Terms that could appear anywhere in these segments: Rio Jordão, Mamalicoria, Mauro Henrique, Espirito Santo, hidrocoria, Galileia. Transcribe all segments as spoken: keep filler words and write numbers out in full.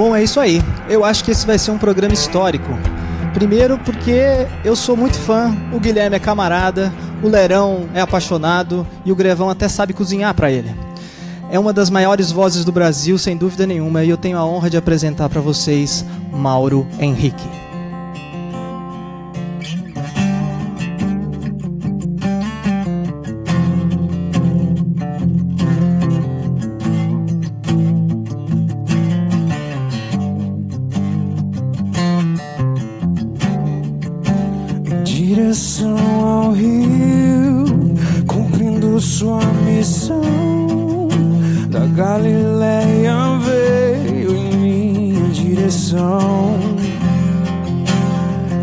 Bom, é isso aí. Eu acho que esse vai ser um programa histórico. Primeiro porque eu sou muito fã, o Guilherme é camarada, o Lerão é apaixonado e o Grevão até sabe cozinhar para ele. É uma das maiores vozes do Brasil, sem dúvida nenhuma, e eu tenho a honra de apresentar para vocês Mauro Henrique. Em direção ao rio, cumprindo sua missão, da Galileia veio em minha direção.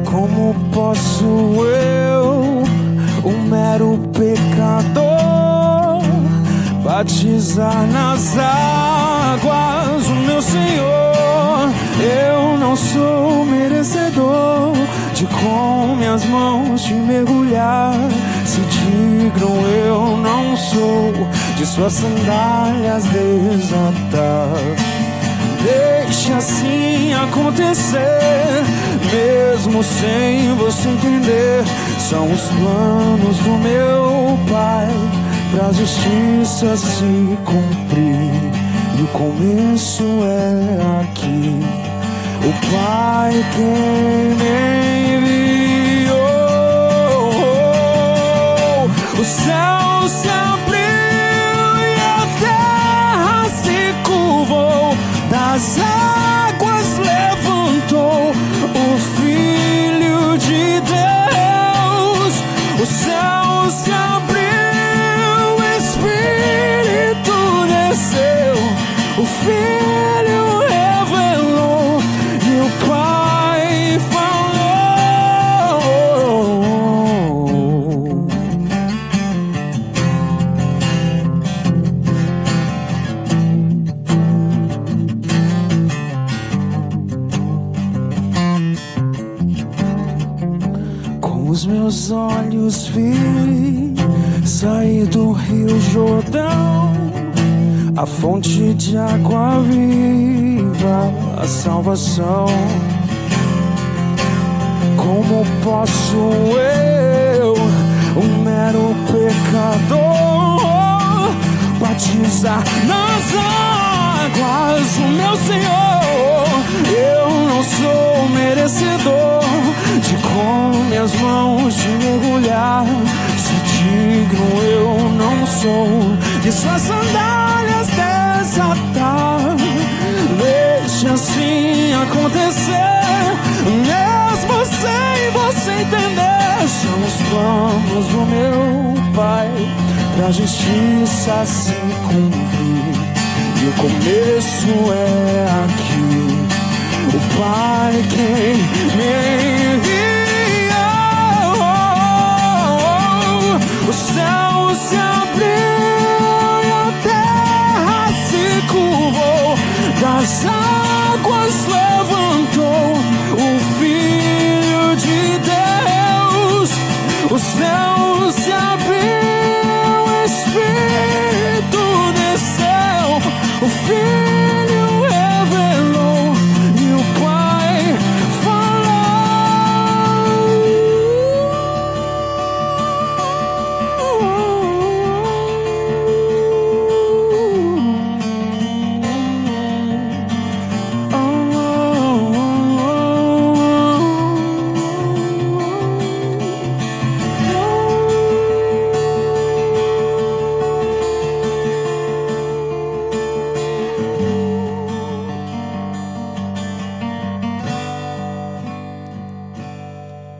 Como posso eu, um mero pecador, batizar nas águas o meu Senhor? Eu não sou merecedor de com minhas mãos te mergulhar. Se digno eu não sou de suas sandálias desatar. Deixa assim acontecer, mesmo sem você entender. São os planos do meu Pai pra justiça se cumprir, e o começo é aqui. O Pai quem me enviou, o céu se abriu, das águas levantou o Filho de Deus. O céu se abriu, o Espírito desceu, o Filho revelou e o Pai falou. Os meus olhos vi sair do Rio Jordão, a fonte de água viva, a salvação. Como posso eu, um mero pecador, batizar nas águas o meu Senhor? Eu não sou merecedor de com minhas mãos te mergulhar. Se digno eu não sou de suas sandálias desatar. Deixa assim acontecer, mesmo sem você entender. São os planos do meu Pai pra justiça se cumprir, e o começo é aqui. O Pai quem me enviou, o céu se abriu e a terra se curvou das águas.